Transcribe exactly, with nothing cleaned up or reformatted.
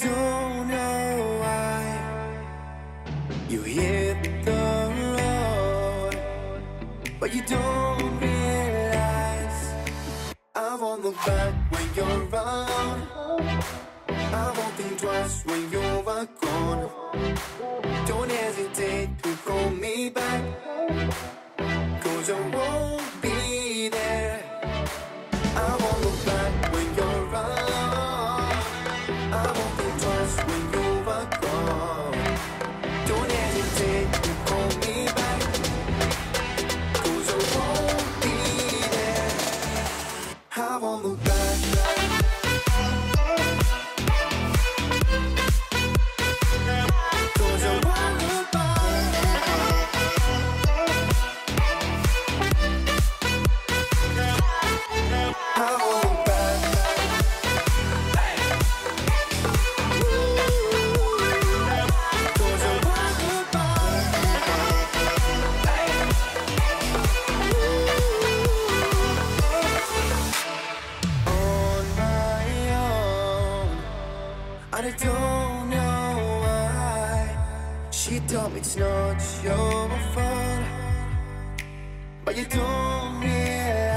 don't know why you hit the road, but you don't realize I'm on the back when you're around. I won't think twice when you're gone. Don't hesitate to call me back, 'cause I won't be there. I won't look back when you're around. I won't think twice when you're gone. Don't hesitate to call me back, 'cause I won't be there. I won't look back. I don't know why she told me it's not your fault, but you don't realize